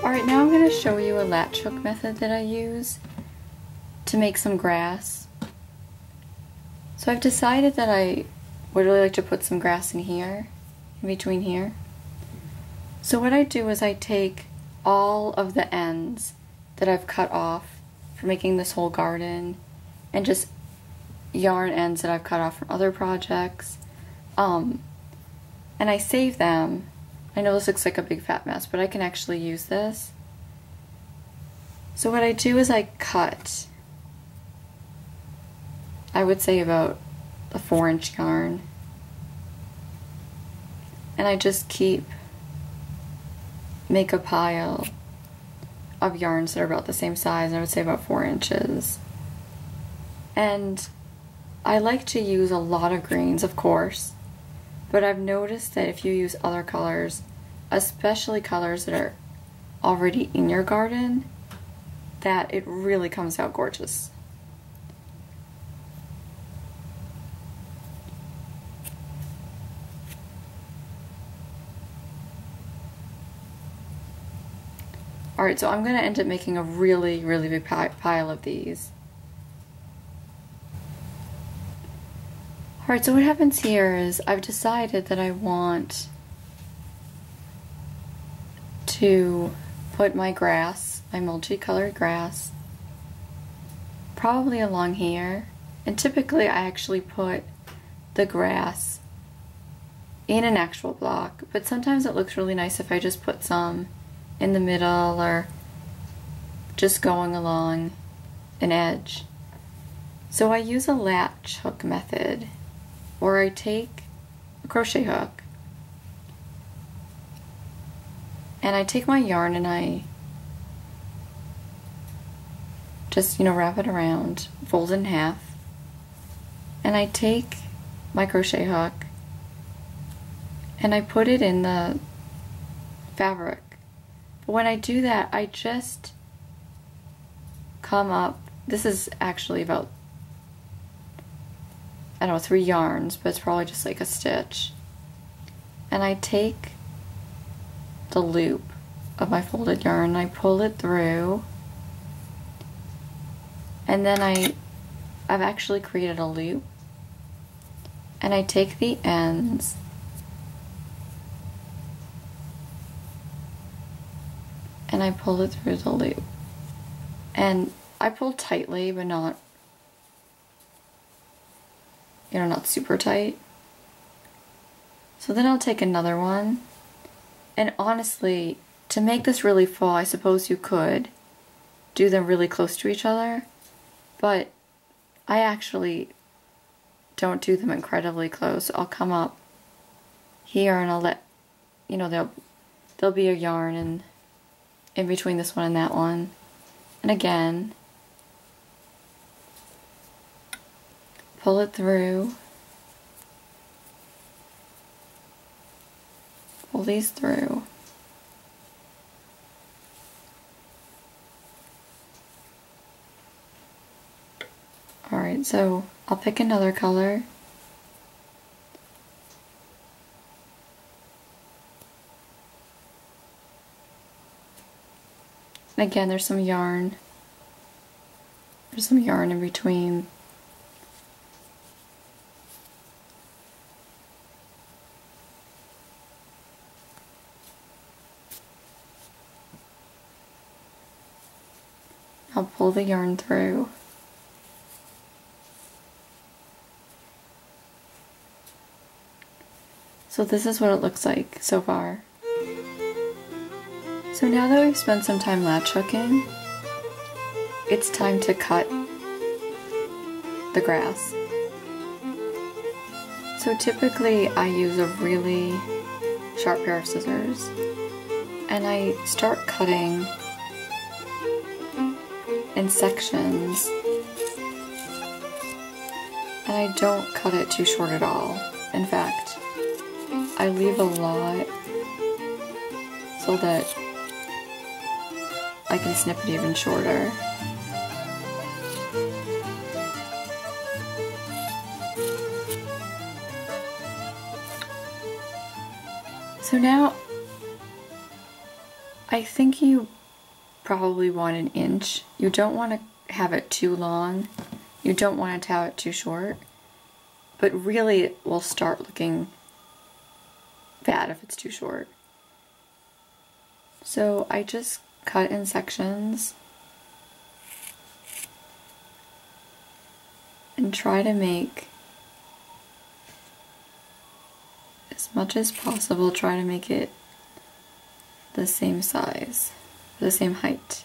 Alright, now I'm going to show you a latch hook method that I use to make some grass. So I've decided that I would really like to put some grass in here, in between here. So what I do is I take all of the ends that I've cut off for making this whole garden, and just yarn ends that I've cut off from other projects, and I save them. I know this looks like a big fat mess, but I can actually use this. So what I do is I cut, I would say about a 4-inch yarn, and I just make a pile of yarns that are about the same size, and I would say about 4 inches. And I like to use a lot of greens, of course, but I've noticed that if you use other colors, especially colors that are already in your garden, that it really comes out gorgeous. Alright, so I'm going to end up making a really, really big pile of these. Alright, so what happens here is I've decided that I want to put my grass, my multicolored grass, probably along here. And typically I actually put the grass in an actual block, but sometimes it looks really nice if I just put some in the middle or just going along an edge. So I use a latch hook method, or I take a crochet hook and I take my yarn and I just, wrap it around, fold it in half, and I take my crochet hook and I put it in the fabric. But when I do that, I just come up, this is actually about, 3 yarns, but it's probably just like a stitch. And I take the loop of my folded yarn and I pull it through. And then I've actually created a loop. And I take the ends and I pull it through the loop. And I pull tightly, but not not super tight. So then I'll take another one, and honestly, to make this really full, I suppose you could do them really close to each other, but I actually don't do them incredibly close. I'll come up here and I'll let, there'll be a yarn and in between this one and that one, and again pull it through, pull these through, alright, so I'll pick another color, and again there's some yarn in between. I'll pull the yarn through. So this is what it looks like so far. So now that we've spent some time latch hooking, it's time to cut the grass. So typically I use a really sharp pair of scissors and I start cutting in sections, and I don't cut it too short at all. In fact, I leave a lot so that I can snip it even shorter. So now, I think you probably want an inch. You don't want to have it too long. You don't want to have it too short. But really, it will start looking bad if it's too short. So I just cut in sections and try to make as much as possible, try to make it the same size, the same height.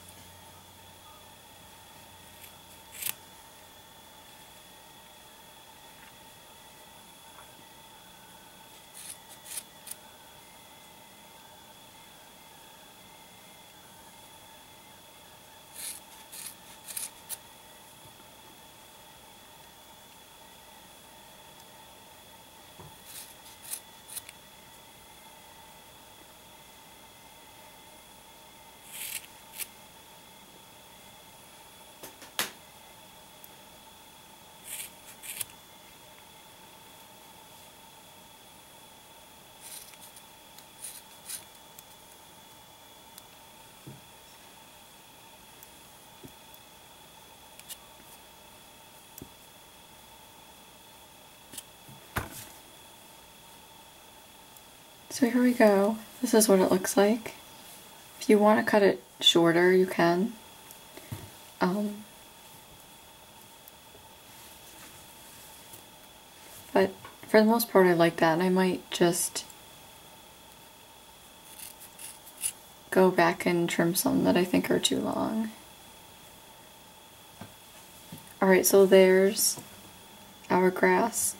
So here we go. This is what it looks like. If you want to cut it shorter, you can. But for the most part, I like that. And I might just go back and trim some that I think are too long. Alright, so there's our grass.